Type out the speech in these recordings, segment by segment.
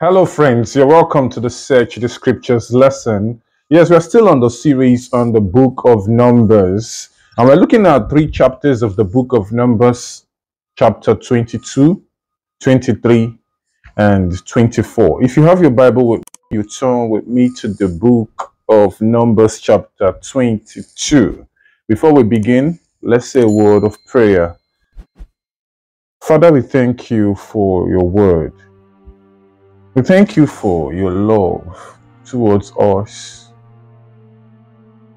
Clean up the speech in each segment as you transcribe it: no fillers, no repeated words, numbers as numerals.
Hello friends, you're welcome to the Search the Scriptures lesson. Yes, we're still on the series on the book of Numbers. And we're looking at three chapters of the book of Numbers, chapter 22, 23, and 24. If you have your Bible with you, turn with me to the book of Numbers, chapter 22. Before we begin, let's say a word of prayer. Father, we thank you for your word. We thank you for your love towards us.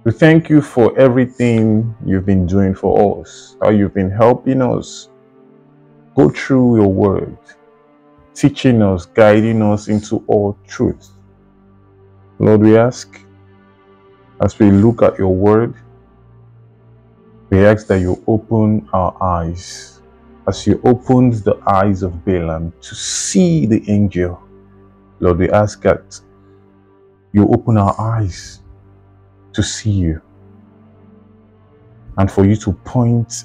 We thank you for everything you've been doing for us, how you've been helping us go through your word, teaching us, guiding us into all truth. Lord, we ask, as we look at your word, we ask that you open our eyes, as you opened the eyes of Balaam to see the angel. Lord, we ask that you open our eyes to see you and for you to point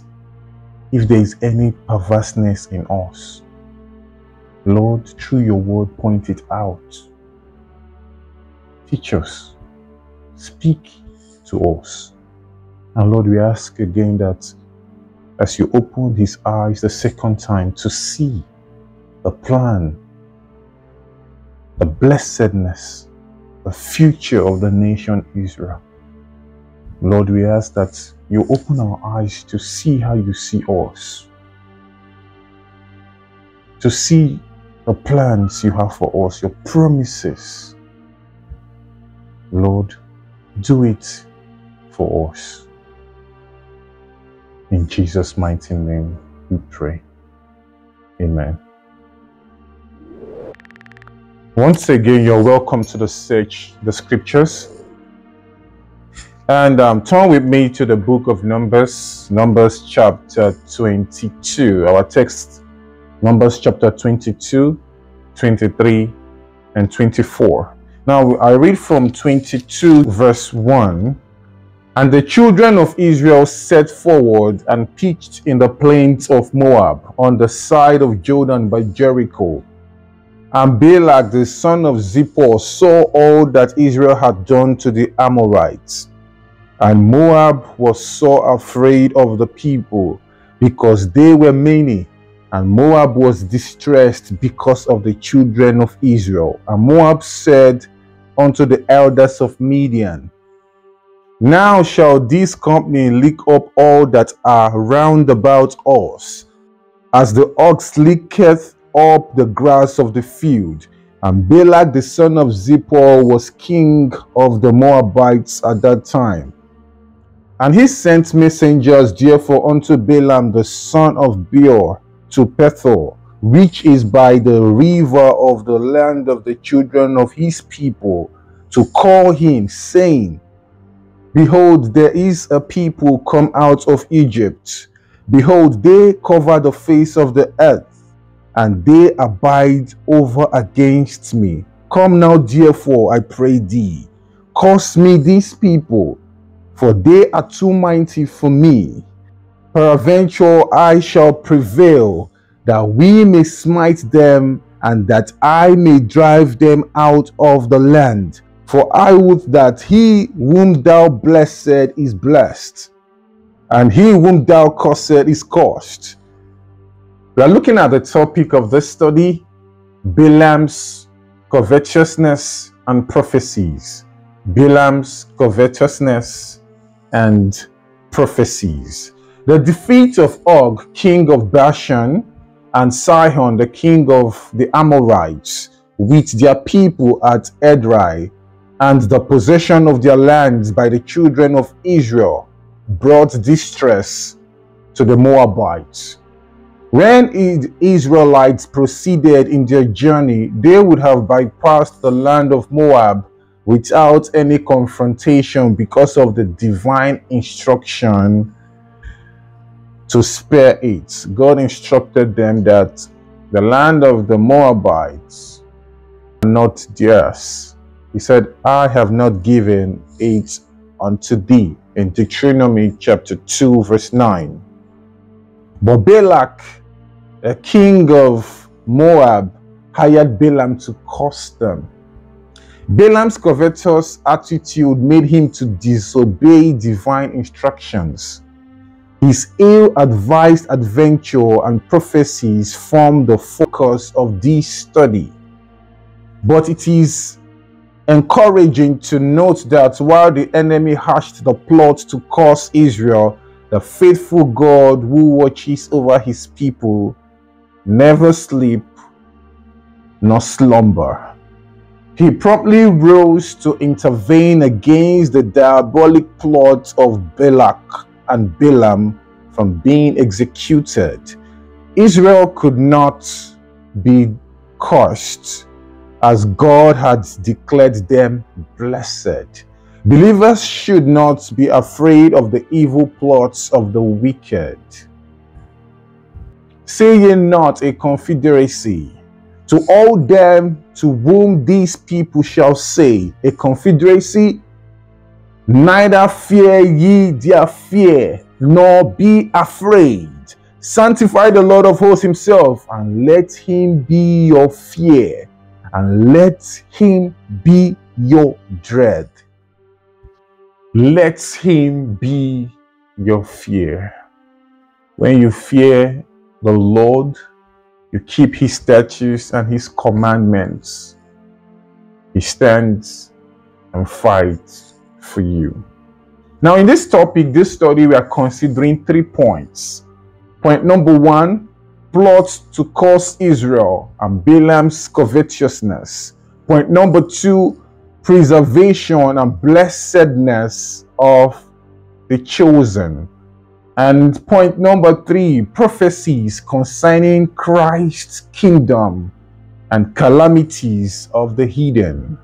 if there is any perverseness in us. Lord, through your word, point it out. Teach us. Speak to us. And Lord, we ask again that as you open his eyes the second time to see the plan, the blessedness, the future of the nation Israel. Lord, we ask that you open our eyes to see how you see us, to see the plans you have for us, your promises. Lord, do it for us. In Jesus' mighty name we pray. Amen. Once again, you're welcome to the Search the Scriptures. And turn with me to the book of Numbers, Numbers chapter 22. Our text, Numbers chapter 22, 23, and 24. Now, I read from 22 verse 1. And the children of Israel set forward and pitched in the plains of Moab on the side of Jordan by Jericho. And Balak the son of Zippor saw all that Israel had done to the Amorites. And Moab was sore afraid of the people, because they were many. And Moab was distressed because of the children of Israel. And Moab said unto the elders of Midian, Now shall this company lick up all that are round about us, as the ox licketh up the grass of the field. And Balak the son of Zippor was king of the Moabites at that time. And he sent messengers therefore unto Balaam the son of Beor to Pethor, which is by the river of the land of the children of his people, to call him, saying, Behold, there is a people come out of Egypt. Behold, they cover the face of the earth, and they abide over against me. Come now, therefore, I pray thee, curse me these people, for they are too mighty for me. Peradventure I shall prevail, that we may smite them, and that I may drive them out of the land. For I would that he whom thou blessed is blessed, and he whom thou cursed is cursed. We are looking at the topic of this study, Balaam's covetousness and prophecies. Balaam's covetousness and prophecies. The defeat of Og, king of Bashan, and Sihon, the king of the Amorites, with their people at Edrei, and the possession of their lands by the children of Israel, brought distress to the Moabites. When the Israelites proceeded in their journey, they would have bypassed the land of Moab without any confrontation, because of the divine instruction to spare it. God instructed them that the land of the Moabites are not theirs. He said, I have not given it unto thee, in Deuteronomy chapter 2 verse 9. But Balak, a king of Moab, hired Balaam to curse them. Balaam's covetous attitude made him to disobey divine instructions. His ill-advised adventure and prophecies form the focus of this study. But it is encouraging to note that while the enemy hatched the plot to curse Israel, the faithful God who watches over his people never sleeps nor slumbers. He promptly rose to intervene against the diabolic plots of Balak and Balaam from being executed. Israel could not be cursed, as God had declared them blessed. Believers should not be afraid of the evil plots of the wicked. Say ye not a confederacy to all them to whom these people shall say, a confederacy? Neither fear ye their fear, nor be afraid. Sanctify the Lord of hosts himself, and let him be your fear, and let him be your dread. Let him be your fear. When you fear the Lord, you keep his statutes and his commandments. He stands and fights for you. Now, in this topic, this study, we are considering 3 points. Point number 1, plots to curse Israel and Balaam's covetousness. Point number 2, preservation and blessedness of the chosen. And point number 3, prophecies concerning Christ's kingdom and calamities of the heathen.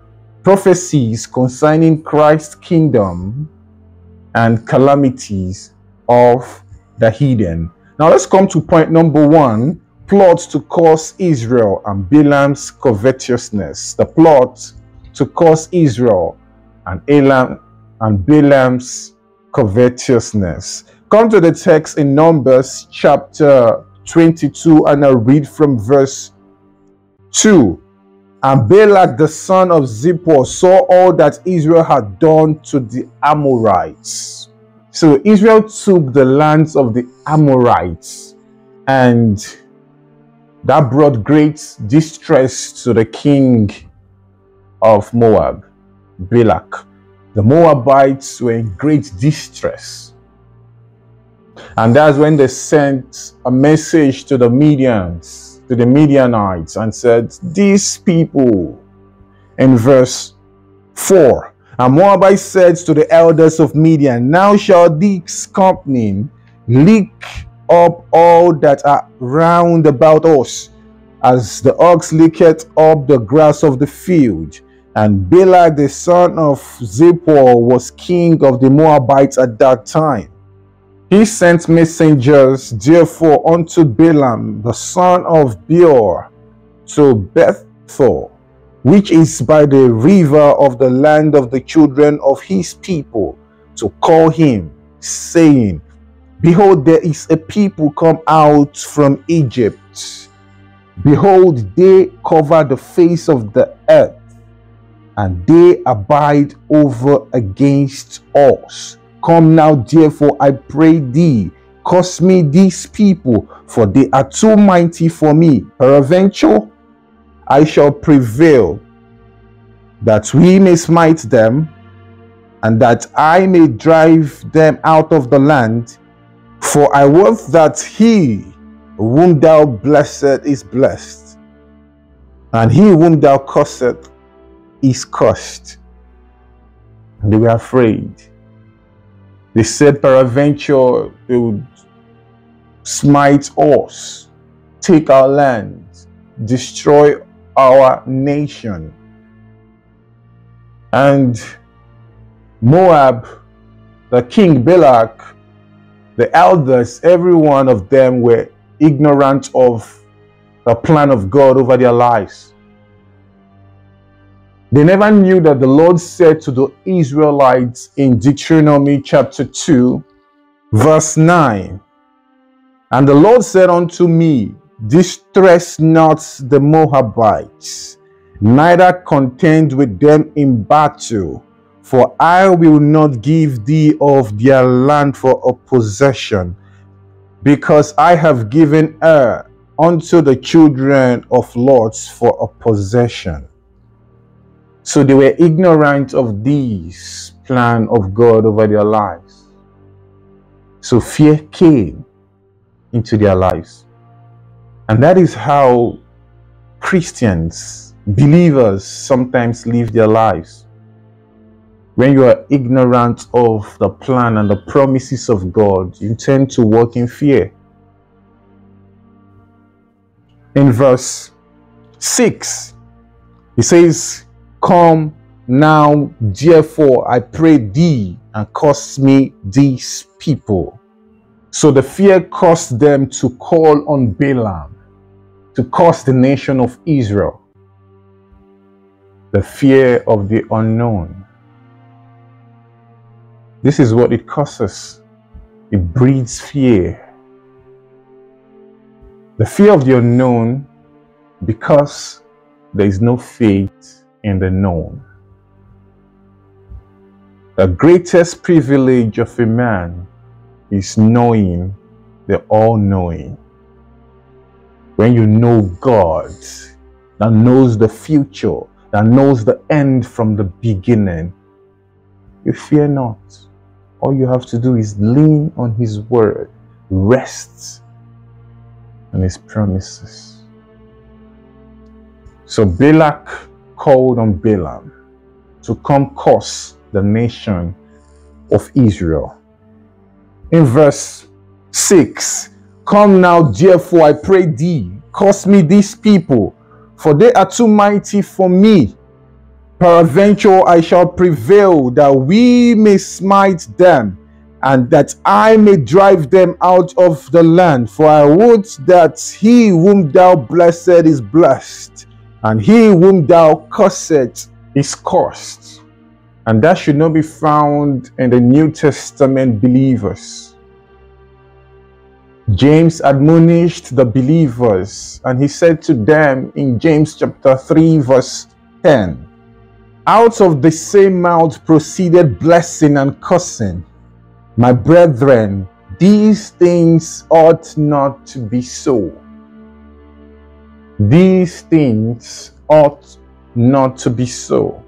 Prophecies concerning Christ's kingdom and calamities of the heathen. Now let's come to point number 1, plots to curse Israel and Balaam's covetousness. The plot to curse Israel and Balaam's covetousness. Come to the text in Numbers chapter 22, and I'll read from verse 2. And Balak the son of Zippor saw all that Israel had done to the Amorites. So Israel took the lands of the Amorites, and that brought great distress to the king of Moab, Balak. The Moabites were in great distress. And that's when they sent a message to the Midianites, and said, these people, in verse 4, and Moabite said to the elders of Midian, now shall this company lick up all that are round about us, as the ox licketh up the grass of the field. And Balak the son of Zippor was king of the Moabites at that time. He sent messengers, therefore, unto Balaam, the son of Beor, to Pethor, which is by the river of the land of the children of his people, to call him, saying, behold, there is a people come out from Egypt. Behold, they cover the face of the earth, and they abide over against us. Come now, therefore, I pray thee, curse me these people, for they are too mighty for me. Peradventure, I shall prevail, that we may smite them, and that I may drive them out of the land. For I wot that he whom thou blessest is blessed, and he whom thou cursest is cursed. And they were afraid. They said, peradventure, they would smite us, take our land, destroy our nation. And Moab, the king Balak, the elders, every one of them were ignorant of the plan of God over their lives. They never knew that the Lord said to the Israelites in Deuteronomy chapter 2, verse 9, and the Lord said unto me, Distress not the Moabites, neither contend with them in battle, for I will not give thee of their land for a possession, because I have given her unto the children of Lot for a possession. So they were ignorant of this plan of God over their lives. So fear came into their lives. And that is how Christians, believers, sometimes live their lives. When you are ignorant of the plan and the promises of God, you tend to walk in fear. In verse 6, he says, Come now, therefore, I pray thee, and cause me these people. So the fear caused them to call on Balaam to curse the nation of Israel. The fear of the unknown. This is what it causes. It breeds fear. The fear of the unknown, because there is no faith in the known. The greatest privilege of a man is knowing the all-knowing. When you know God, that knows the future, that knows the end from the beginning, you fear not. All you have to do is lean on His word, rest on His promises. So Balak called on Balaam to come curse the nation of Israel. In verse 6, Come now, therefore, I pray thee, curse me these people, for they are too mighty for me. Peradventure I shall prevail, that we may smite them, and that I may drive them out of the land. For I would that he whom thou blessed is blessed, and he whom thou cursed is cursed. And that should not be found in the New Testament believers. James admonished the believers, and he said to them in James chapter 3 verse 10, Out of the same mouth proceeded blessing and cursing. My brethren, these things ought not to be so. These things ought not to be so.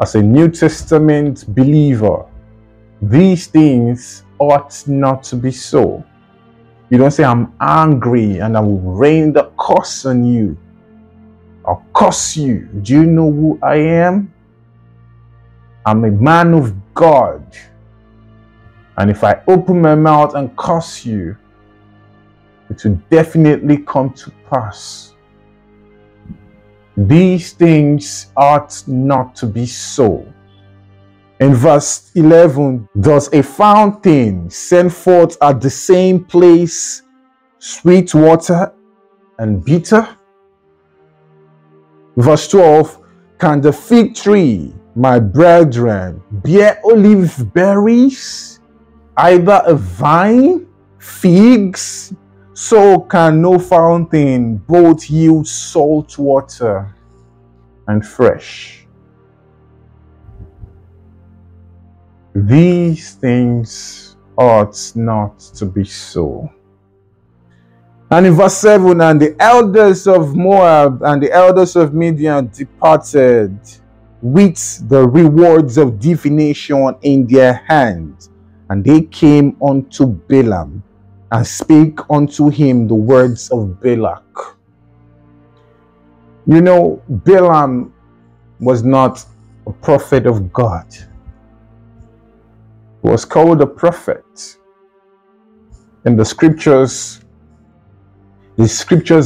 As a New Testament believer, these things ought not to be so. You don't say, I'm angry and I will rain the curse on you. I'll curse you. Do you know who I am? I'm a man of God. And if I open my mouth and curse you, it will definitely come to pass. These things ought not to be so. In verse 11, Does a fountain send forth at the same place sweet water and bitter? Verse 12, Can the fig tree, my brethren, bear olive berries, either a vine, figs? So can no fountain both yield salt water and fresh. These things ought not to be so. And in verse 7, And the elders of Moab and the elders of Midian departed with the rewards of divination in their hand, and they came unto Balaam, and spake unto him the words of Balak. You know, Balaam was not a prophet of God. He was called a prophet. In the scriptures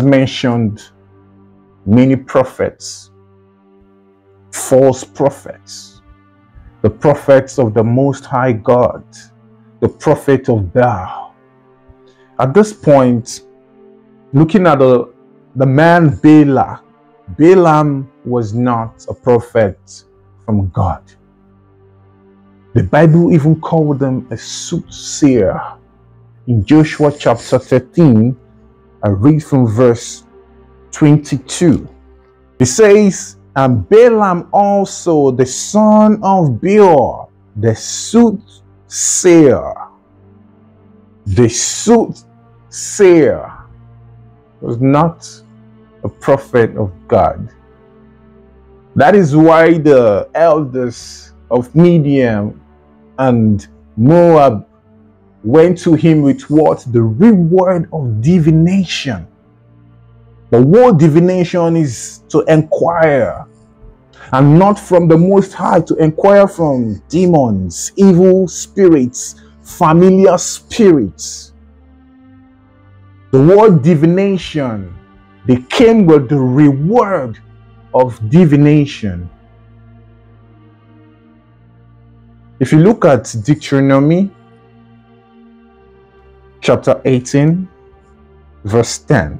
mentioned many prophets, false prophets, the prophets of the Most High God, the prophet of Baal. At this point, looking at the man Balak, Balaam was not a prophet from God. The Bible even called him a soothsayer. In Joshua chapter 13, I read from verse 22. It says, and Balaam also, the son of Beor, the soothsayer. The soothsayer was not a prophet of God. That is why the elders of Midian and Moab went to him with what? The reward of divination. The word divination is to inquire, and not from the Most High, to inquire from demons, evil spirits, familiar spirits. The word divination, they came with the reward of divination. If you look at Deuteronomy chapter 18, verse 10,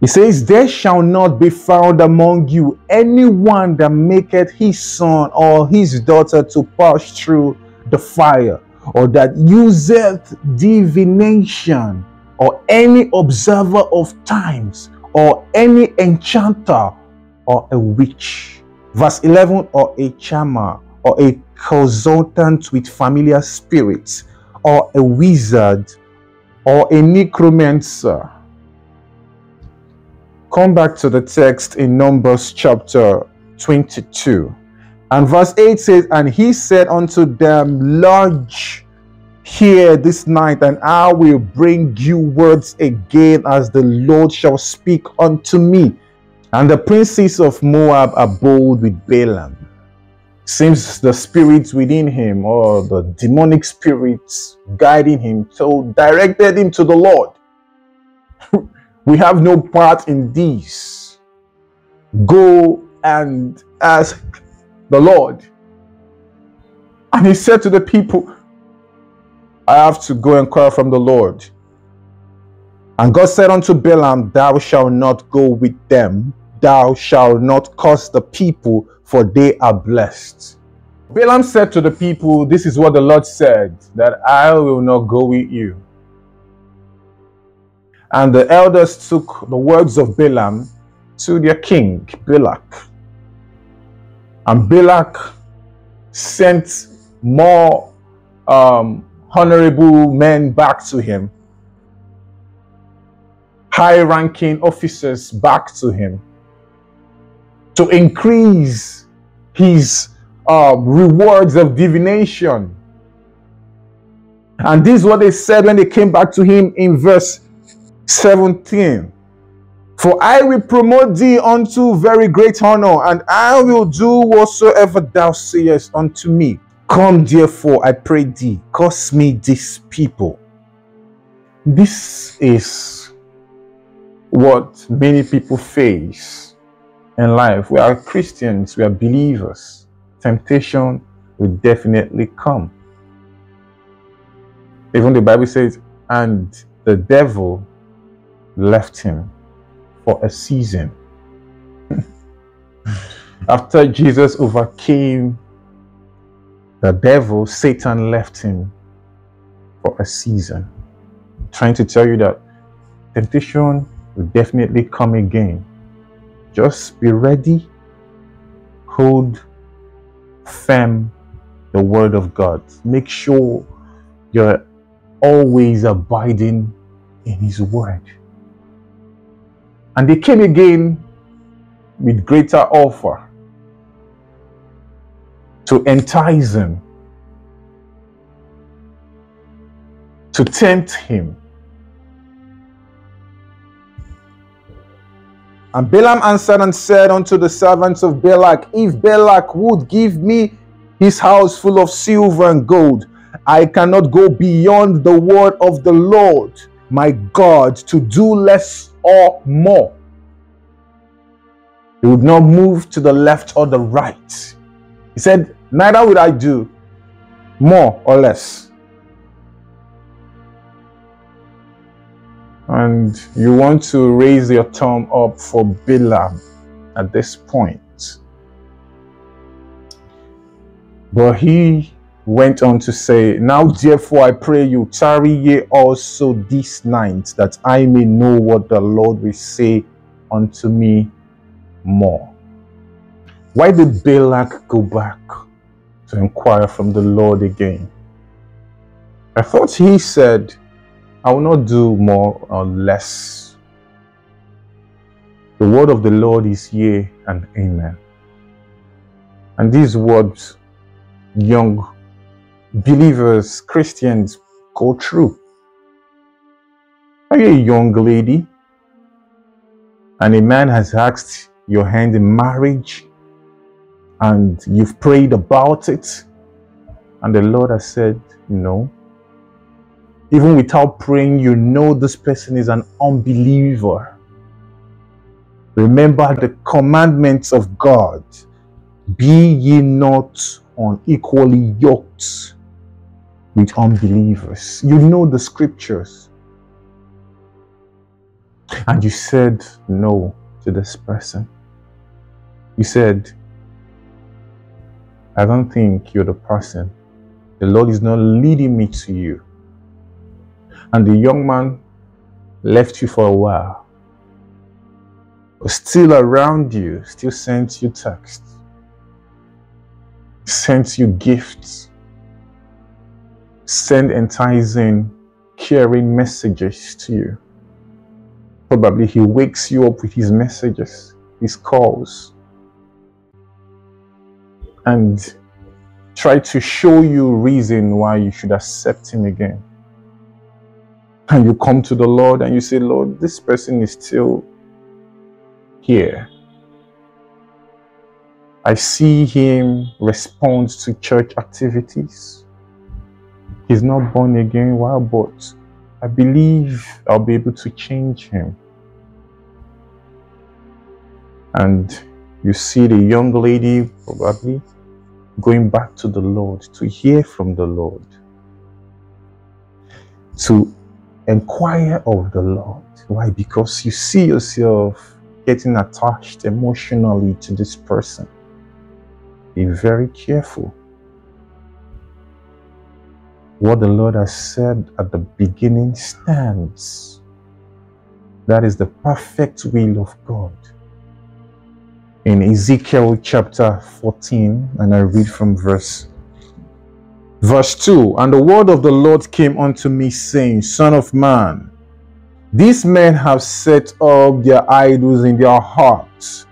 it says, there shall not be found among you anyone that maketh his son or his daughter to pass through the fire, or that useth divination, or any observer of times, or any enchanter, or a witch. Verse 11, or a charmer, or a consultant with familiar spirits, or a wizard, or a necromancer. Come back to the text in Numbers chapter 22. And verse 8 says, and he said unto them, lodge here this night, and I will bring you words again as the Lord shall speak unto me. And the princes of Moab abode with Balaam. Seems the spirits within him, or the demonic spirits guiding him, so directed him to the Lord. We have no part in these. Go and ask the Lord. And he said to the people, I have to go and call from the Lord. And God said unto Balaam, thou shalt not go with them. Thou shalt not curse the people, for they are blessed. Balaam said to the people, this is what the Lord said, that I will not go with you. And the elders took the words of Balaam to their king, Balak. And Balak sent more honorable men back to him, high-ranking officers back to him, to increase his rewards of divination. And this is what they said when they came back to him in verse 17. For I will promote thee unto very great honor, and I will do whatsoever thou sayest unto me. Come therefore, I pray thee, curse me these people. This is what many people face in life. We are Christians, we are believers. Temptation will definitely come. Even the Bible says, and the devil left him for a season. After Jesus overcame the devil, Satan left him for a season. I'm trying to tell you that temptation will definitely come again. Just be ready. Hold firm the word of God. Make sure you're always abiding in his word. And they came again with greater offer to entice him, to tempt him. And Balaam answered and said unto the servants of Balak, if Balak would give me his house full of silver and gold, I cannot go beyond the word of the Lord my God to do less or more. He would not move to the left or the right. He said, neither would I do more or less. And you want to raise your thumb up for Balaam at this point. But he went on to say, Now therefore I pray you, tarry ye also this night, that I may know what the Lord will say unto me more. Why did Balak go back to inquire from the Lord again? I thought he said, I will not do more or less. The word of the Lord is yea and amen. And these words, young believers, Christians, go through. Are you a young lady and a man has asked your hand in marriage and you've prayed about it and the Lord has said no? Even without praying, you know this person is an unbeliever. Remember the commandments of God. Be ye not unequally yoked with unbelievers. You know the scriptures. And you said no to this person. You said, I don't think you're the person. The Lord is not leading me to you. And the young man left you for a while, was still around you, still sent you texts, sent you gifts, sent enticing, caring messages to you. Probably he wakes you up with his messages, his calls, and try to show you reason why you should accept him again. And you come to the Lord and you say, Lord, this person is still here. I see him respond to church activities. He's not born again. Why? But I believe I'll be able to change him. And you see the young lady probably going back to the Lord to hear from the Lord, to inquire of the Lord. Why? Because you see yourself getting attached emotionally to this person. Be very careful. What the Lord has said at the beginning stands. That is the perfect will of God. In Ezekiel chapter 14, and I read from verse 2, and the word of the Lord came unto me, saying, Son of man, these men have set up their idols in their hearts,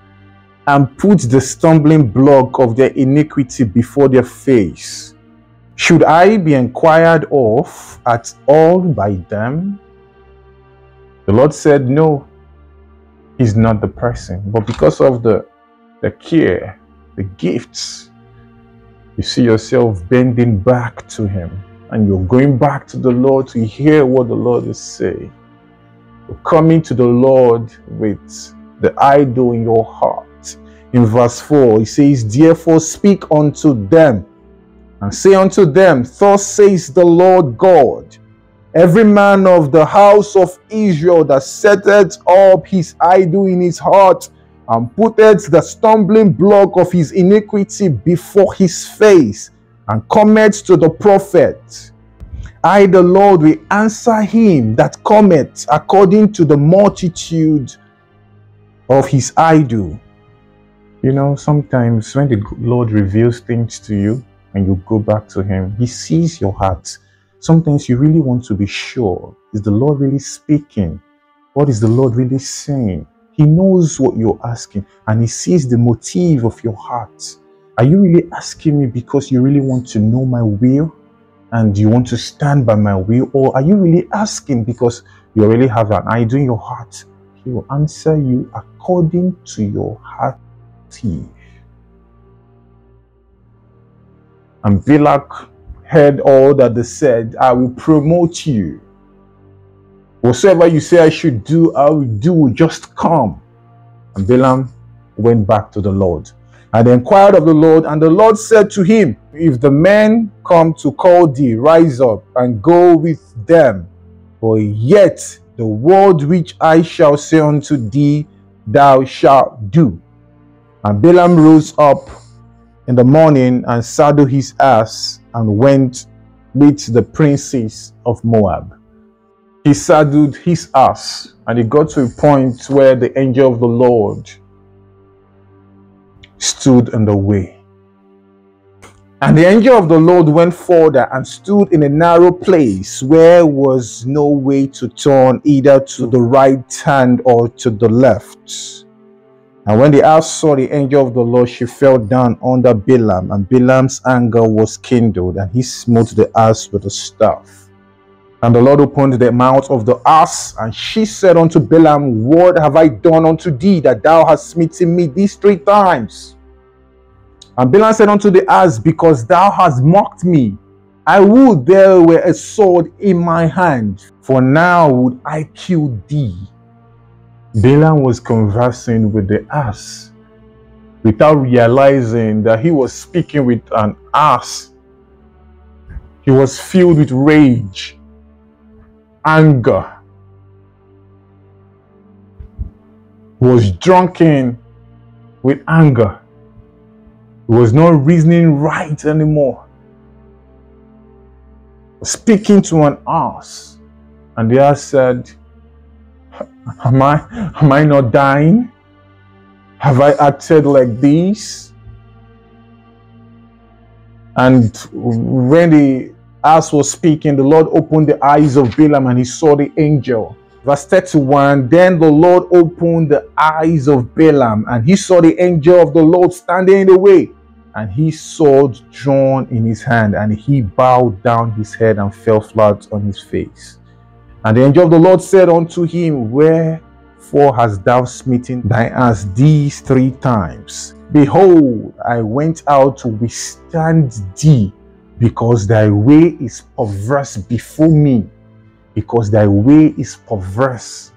and put the stumbling block of their iniquity before their face. Should I be inquired of at all by them? The Lord said, no, he's not the person. But because of the care, the gifts, you see yourself bending back to him, and you're going back to the Lord to hear what the Lord is saying. You're coming to the Lord with the idol in your heart. In verse 4, he says, Therefore speak unto them, and say unto them, Thus says the Lord God, Every man of the house of Israel that setteth up his idol in his heart, and putteth the stumbling block of his iniquity before his face, and cometh to the prophet, I the Lord will answer him that cometh according to the multitude of his idol. You know, sometimes when the Lord reveals things to you and you go back to him, he sees your heart. Sometimes you really want to be sure, is the Lord really speaking? What is the Lord really saying? He knows what you're asking, and he sees the motive of your heart. Are you really asking me because you really want to know my will and you want to stand by my will? Or are you really asking because you really have an idol in your heart? He will answer you according to your heart. And Balak heard all that they said. I will promote you. Whatsoever you say I should do, I will do. Just come. And Balaam went back to the Lord, and inquired of the Lord. And the Lord said to him, If the men come to call thee, rise up and go with them. For yet the word which I shall say unto thee, thou shalt do. And Balaam rose up in the morning and saddled his ass and went with the princes of Moab. He saddled his ass, and he got to a point where the angel of the Lord stood in the way. And the angel of the Lord went further and stood in a narrow place where was no way to turn, either to the right hand or to the left. And when the ass saw the angel of the Lord, she fell down under Balaam, and Balaam's anger was kindled, and he smote the ass with a staff. And the Lord opened the mouth of the ass, and she said unto Balaam, What have I done unto thee, that thou hast smitten me these 3 times? And Balaam said unto the ass, Because thou hast mocked me. I would there were a sword in my hand, for now would I kill thee. Balaam was conversing with the ass, without realizing that he was speaking with an ass. He was filled with rage, anger, was drunken with anger. He was not reasoning right anymore. Speaking to an ass, and the ass said, Am I not dying? Have I acted like this? And when the ass was speaking, the Lord opened the eyes of Balaam, and he saw the angel. Verse 31, Then the Lord opened the eyes of Balaam, and he saw the angel of the Lord standing in the way, and his sword drawn in his hand, and he bowed down his head and fell flat on his face. And the angel of the Lord said unto him, Wherefore hast thou smitten thy ass these 3 times? Behold, I went out to withstand thee, because thy way is perverse before me. Because thy way is perverse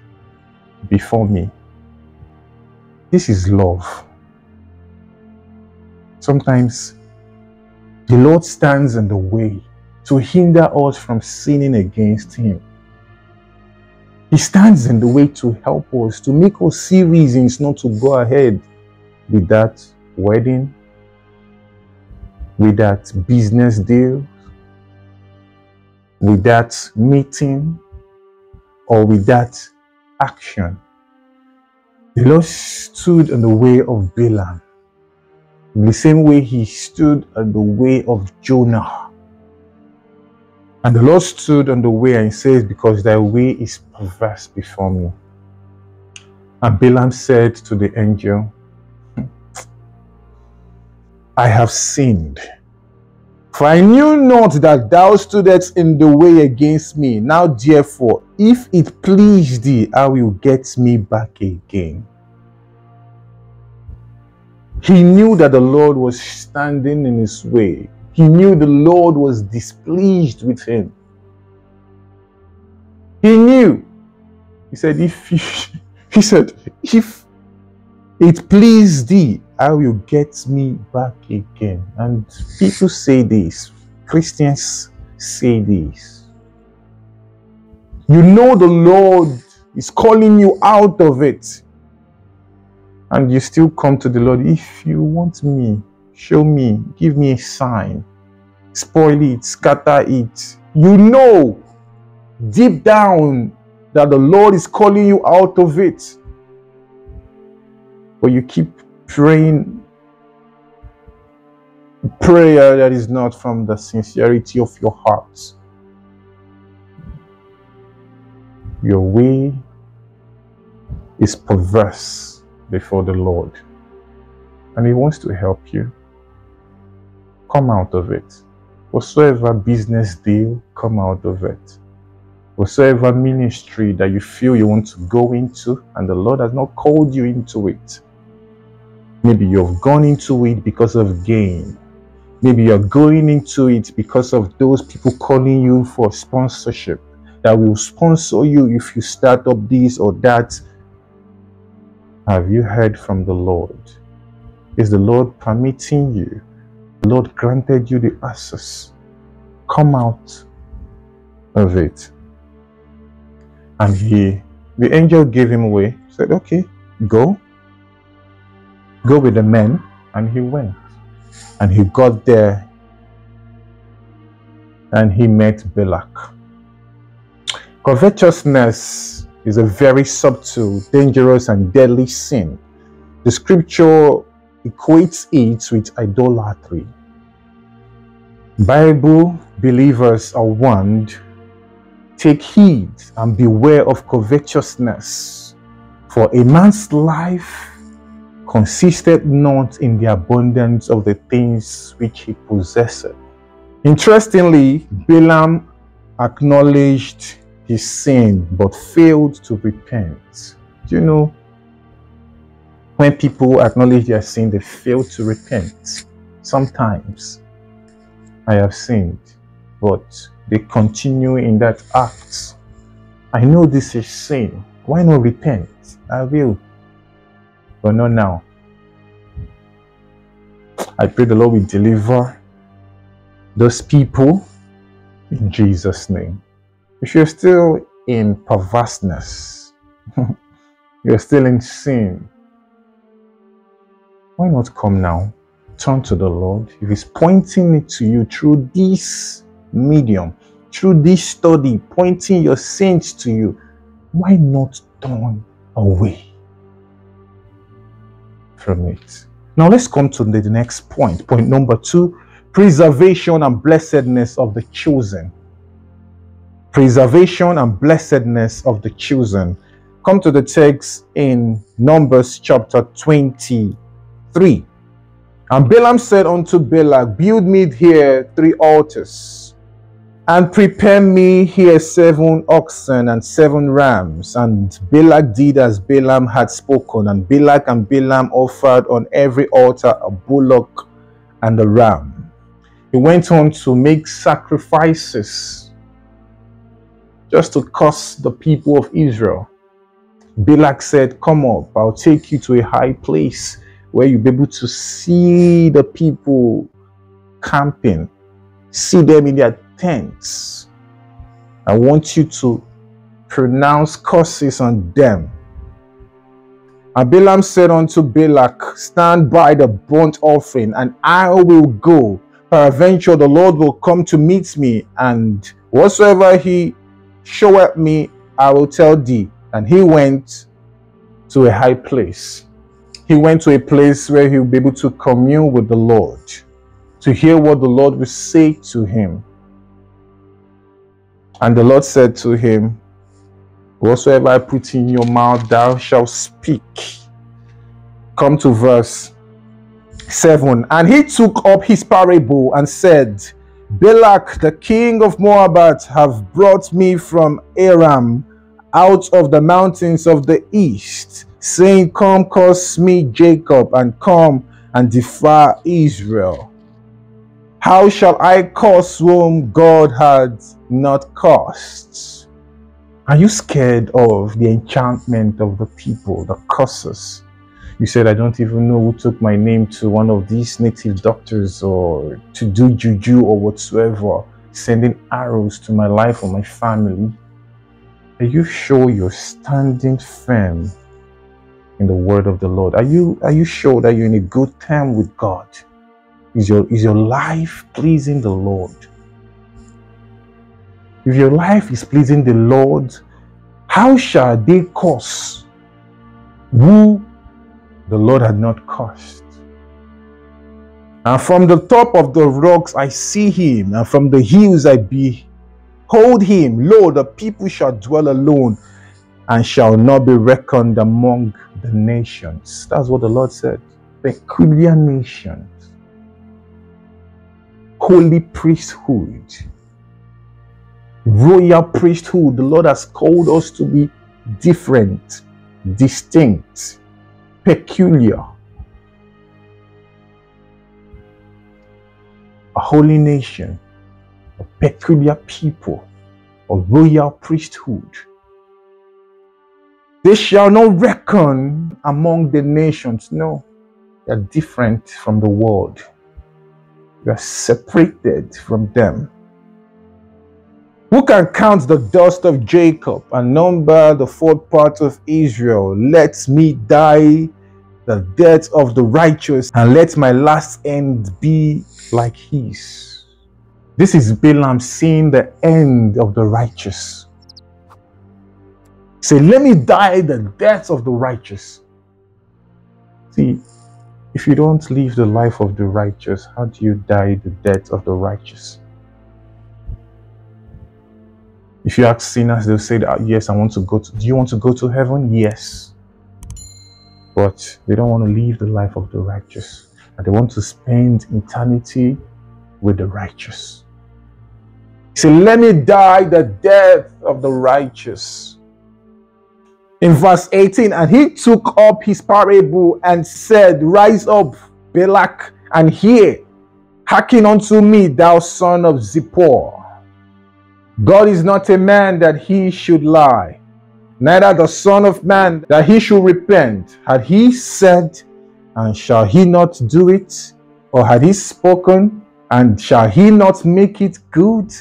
before me. This is love. Sometimes the Lord stands in the way to hinder us from sinning against him. He stands in the way to help us, to make us see reasons not to go ahead with that wedding, with that business deal, with that meeting, or with that action. The Lord stood in the way of Balaam, in the same way he stood in the way of Jonah. And the Lord stood on the way, and he says, Because thy way is perverse before me. And Balaam said to the angel, I have sinned, for I knew not that thou stoodest in the way against me. Now therefore, if it please thee, I will get me back again. He knew that the Lord was standing in his way. He knew the Lord was displeased with him. He knew. He said, if it pleased thee, I will get me back again. And people say this. Christians say this. You know the Lord is calling you out of it, and you still come to the Lord. If you want me, show me, give me a sign, spoil it, scatter it. You know deep down that the Lord is calling you out of it, but you keep praying prayer that is not from the sincerity of your heart. Your way is perverse before the Lord, and he wants to help you come out of it. Whatsoever business deal, come out of it. Whatsoever ministry that you feel you want to go into and the Lord has not called you into it. Maybe you've gone into it because of gain. Maybe you're going into it because of those people calling you for sponsorship, that will sponsor you if you start up this or that. Have you heard from the Lord? Is the Lord permitting you? The Lord granted you the access. Come out of it. And the angel gave him away, said, Okay, go with the men. And he went. And he got there and he met Balak. Covetousness is a very subtle, dangerous, and deadly sin. The scripture equates it with idolatry. Bible believers are warned, take heed and beware of covetousness, for a man's life consisted not in the abundance of the things which he possessed. Interestingly, Balaam acknowledged his sin but failed to repent. Do you know, when people acknowledge their sin, they fail to repent. Sometimes I have sinned, but they continue in that act. I know this is sin. Why not repent? I will. But not now. I pray the Lord will deliver those people in Jesus' name. If you're still in perverseness, you're still in sin, why not come now? Turn to the Lord. If he's pointing it to you through this medium, through this study, pointing your sins to you, why not turn away from it? Now let's come to the next point. Point number 2, preservation and blessedness of the chosen. Preservation and blessedness of the chosen. Come to the text in Numbers chapter 23. And Balaam said unto Balak, build me here 3 altars, and prepare me here 7 oxen and 7 rams. And Balak did as Balaam had spoken, and Balak and Balaam offered on every altar a bullock and a ram. He went on to make sacrifices just to curse the people of Israel. Balak said, come up, I'll take you to a high place where you'll be able to see the people camping, see them in their tents. I want you to pronounce curses on them. And Balaam said unto Balak, stand by the burnt offering, and I will go. Peradventure the Lord will come to meet me, and whatsoever he showeth me, I will tell thee. And he went to a high place. He went to a place where he would be able to commune with the Lord, to hear what the Lord would say to him. And the Lord said to him, whatsoever I put in your mouth, thou shalt speak. Come to verse 7. And he took up his parable and said, Balak, the king of Moabites, have brought me from Aram out of the mountains of the east, saying, come, curse me Jacob, and come and defy Israel. How shall I curse whom God had not cursed? Are you scared of the enchantment of the people, the curses? You said, I don't even know who took my name to one of these native doctors, or to do juju or whatsoever, sending arrows to my life or my family. Are you sure you're standing firm in the word of the Lord? Are you sure that you're in a good time with God? Is your life pleasing the Lord? If your life is pleasing the Lord, how shall they curse who the Lord had not cursed? And from the top of the rocks I see him, and from the hills I behold him. Lo, the people shall dwell alone, and shall not be reckoned among the nations. That's what the Lord said. Peculiar nations, holy priesthood, royal priesthood. The Lord has called us to be different, distinct, peculiar, a holy nation, a peculiar people, a royal priesthood. They shall not reckon among the nations. No, they are different from the world. You are separated from them. Who can count the dust of Jacob and number the fourth part of Israel? Let me die the death of the righteous, and let my last end be like his. This is Balaam seeing the end of the righteous. Say, let me die the death of the righteous. See, if you don't live the life of the righteous, how do you die the death of the righteous? If you ask sinners, they'll say, yes, I want to go to, do you want to go to heaven? Yes. But they don't want to live the life of the righteous. And they want to spend eternity with the righteous. So let me die the death of the righteous. In verse 18, and he took up his parable and said, Rise up, Balak, and hear, hearken unto me, thou son of Zippor. God is not a man that he should lie, neither the son of man that he should repent. Had he said, and shall he not do it? Or had he spoken, and shall he not make it good?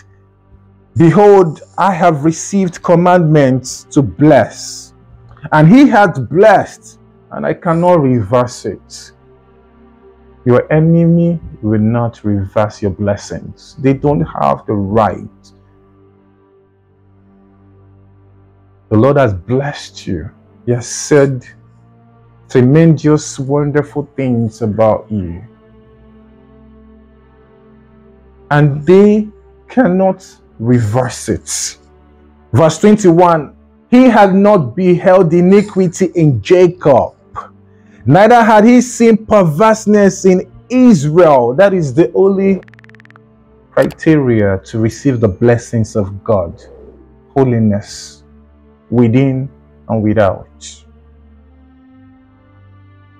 Behold, I have received commandments to bless, and he hath blessed, and I cannot reverse it. Your enemy will not reverse your blessings. They don't have the right. The Lord has blessed you. He has said tremendous, wonderful things about you. And they cannot reverse it. Verse 21, He had not beheld iniquity in Jacob, neither had he seen perverseness in Israel. That is the only criteria to receive the blessings of God. Holiness. Within and without.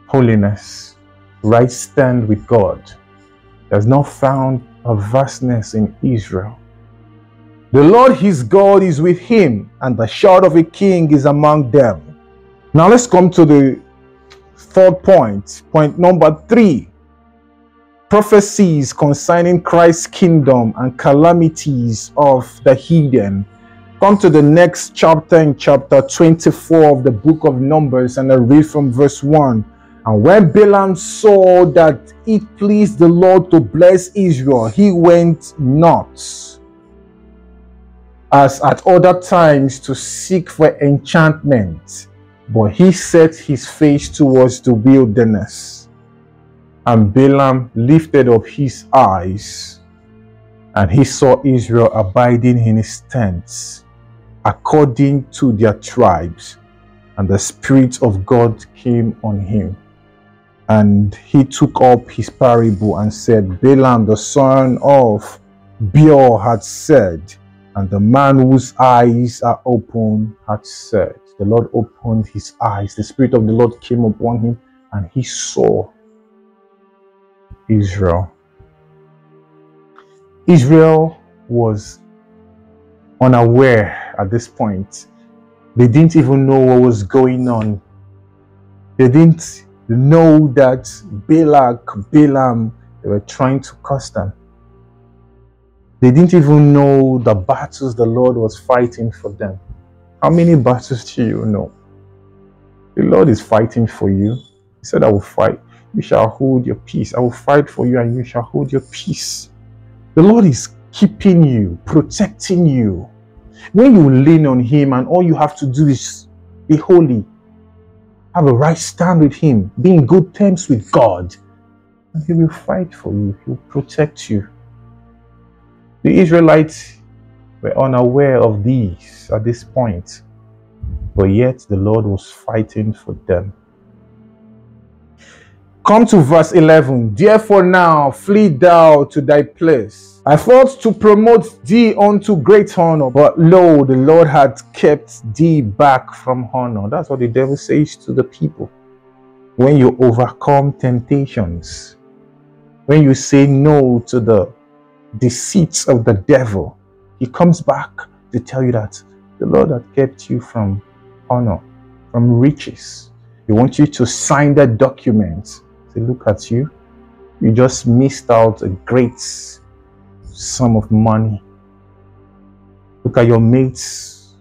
Holiness, right stand with God. There's not found perverseness in Israel. The Lord his God is with him, and the shout of a king is among them. Now let's come to the third point, point number 3. Prophecies concerning Christ's kingdom and calamities of the heathen. Come to the next chapter, in chapter 24 of the book of Numbers, and I read from verse 1. And when Balaam saw that it pleased the Lord to bless Israel, he went not, as at other times, to seek for enchantment, but he set his face towards the wilderness. And Balaam lifted up his eyes, and he saw Israel abiding in his tents, according to their tribes, and the Spirit of God came on him. And he took up his parable and said, Balaam the son of Beor had said, and the man whose eyes are open had said. The Lord opened his eyes, the Spirit of the Lord came upon him, and he saw Israel. Israel was unaware at this point. They didn't even know what was going on. They didn't know that Balaam, they were trying to curse them. They didn't even know the battles the Lord was fighting for them. How many battles do you know? The Lord is fighting for you. He said, I will fight. You shall hold your peace. I will fight for you, and you shall hold your peace. The Lord is keeping you, protecting you. When you lean on him, and all you have to do is be holy, have a right stand with him, be in good terms with God, and he will fight for you, he will protect you. The Israelites were unaware of these at this point, but yet the Lord was fighting for them. Come to verse 11. Therefore now flee thou to thy place. I thought to promote thee unto great honor, but lo, the Lord had kept thee back from honor. That's what the devil says to the people. When you overcome temptations, when you say no to the deceits of the devil, he comes back to tell you that the Lord had kept you from honor, from riches. He wants you to sign that document. They look at you, you just missed out a great sum of money. Look at your mates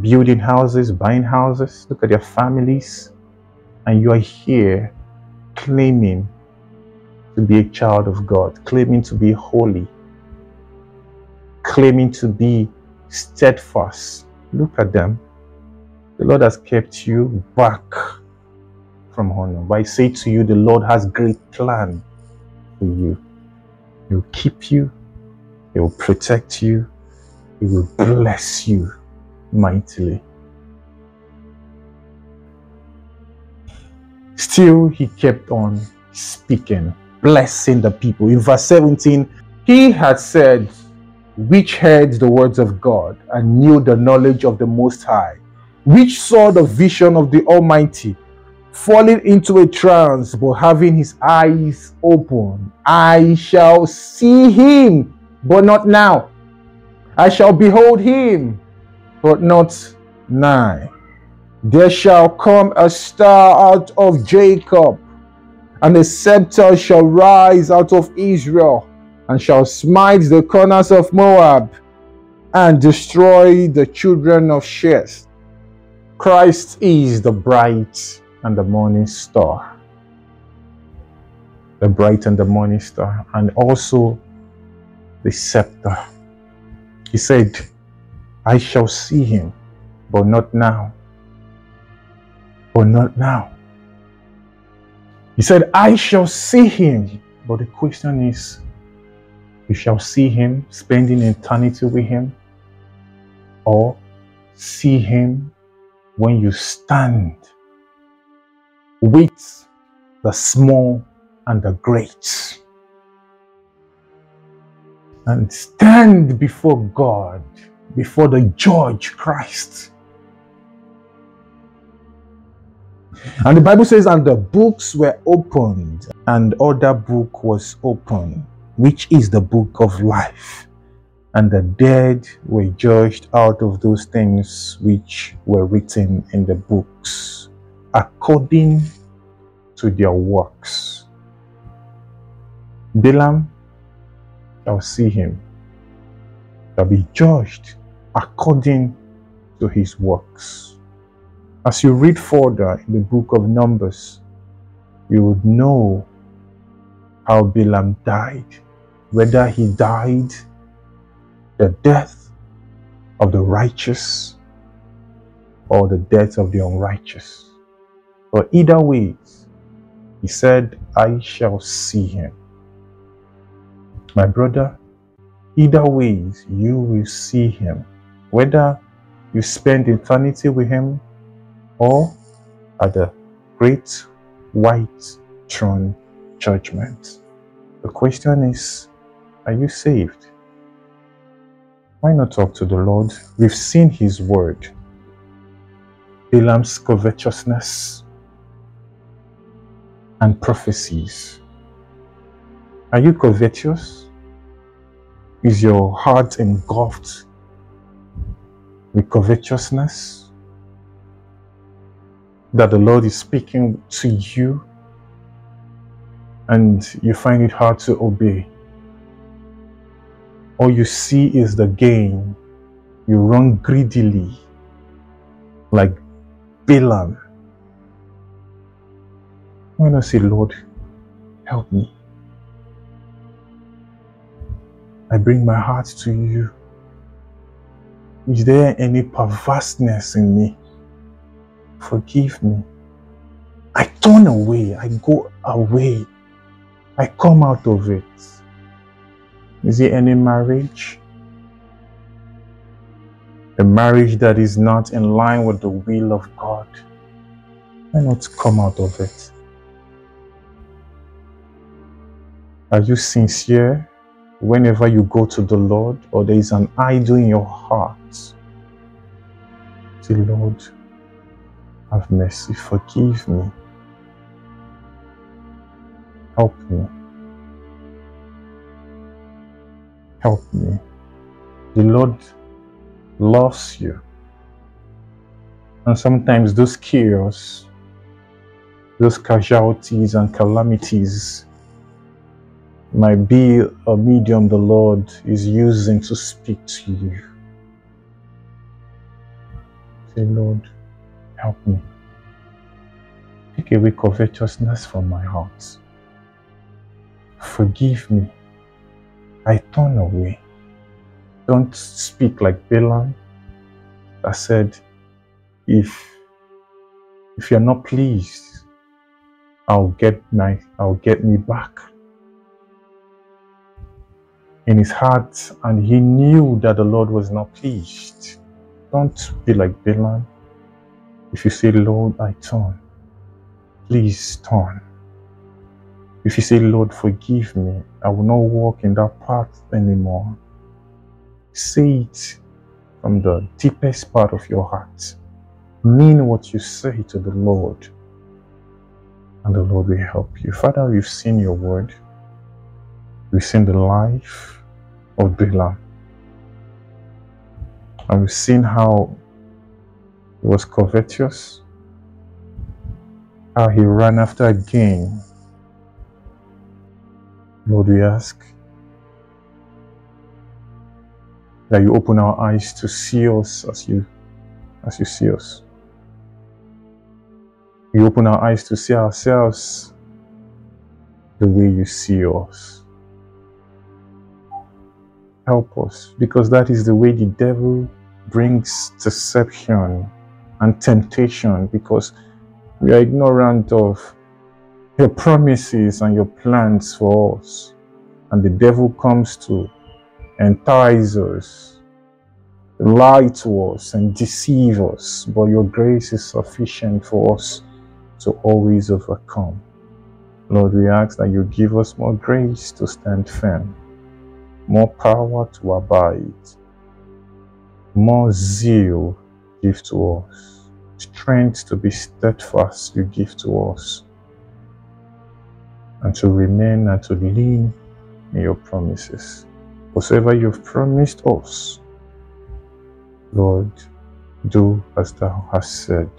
building houses, buying houses. Look at their families, and you are here claiming to be a child of God, claiming to be holy, claiming to be steadfast. Look at them. The Lord has kept you back from honor. But I say to you, the Lord has great plan for you. He will keep you. He will protect you. He will bless you mightily. Still, he kept on speaking, blessing the people. In verse 17, he had said, which heard the words of God and knew the knowledge of the Most High, which saw the vision of the Almighty, falling into a trance, but having his eyes open. I shall see him, but not now. I shall behold him, but not nigh. There shall come a star out of Jacob, and a scepter shall rise out of Israel, and shall smite the corners of Moab, and destroy the children of Sheth. Christ is the bright and the morning star. The bright and the morning star, and also the scepter. He said, I shall see him, but not now. But not now. He said, I shall see him. But the question is, you shall see him spending eternity with him, or see him when you stand with the small and the great, and stand before God, before the judge Christ. And the Bible says, and the books were opened, and other book was opened, which is the book of life. And the dead were judged out of those things which were written in the books, according to their works. Balaam shall see him, shall be judged according to his works. As you read further in the book of Numbers, you would know how Balaam died, whether he died the death of the righteous or the death of the unrighteous. But either way, he said, I shall see him. My brother, either way, you will see him, whether you spend eternity with him or at the great white throne judgment. The question is, are you saved? Why not talk to the Lord? We've seen his word. Balaam's covetousness and prophecies. Are you covetous? Is your heart engulfed with covetousness? That the Lord is speaking to you and you find it hard to obey. All you see is the gain. You run greedily like Balaam. When I say, Lord, help me, I bring my heart to you. Is there any perverseness in me? Forgive me. I turn away. I go away. I come out of it. Is there any marriage? A marriage that is not in line with the will of God. Why not come out of it? Are you sincere whenever you go to the Lord, or there is an idol in your heart? Say, Lord, have mercy, forgive me, help me, help me. The Lord loves you. And sometimes those chaos, those casualties and calamities might be a medium the Lord is using to speak to you. Say, Lord, help me. Take away covetousness from my heart. Forgive me. I turn away. Don't speak like Balaam that said, if you're not pleased, I'll get me back. In his heart, and he knew that the Lord was not pleased. Don't be like Balaam. If you say, Lord, I turn, please turn. If you say, Lord, forgive me, I will not walk in that path anymore. Say it from the deepest part of your heart. Mean what you say to the Lord, and the Lord will help you. Father, we've seen your word. We've seen the life of Balaam. And we've seen how he was covetous, how he ran after gain. Lord, we ask that you open our eyes to see us as you see us. You open our eyes to see ourselves the way you see us. Help us, because that is the way the devil brings deception and temptation, because we are ignorant of your promises and your plans for us, and the devil comes to entice us, lie to us, and deceive us. But your grace is sufficient for us to always overcome. Lord, we ask that you give us more grace to stand firm, more power to abide, more zeal give to us, strength to be steadfast you give to us, and to remain and to lean in your promises. Whatsoever you've promised us, Lord, do as thou hast said.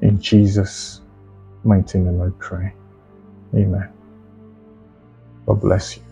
In Jesus' mighty name I pray. Amen. God bless you.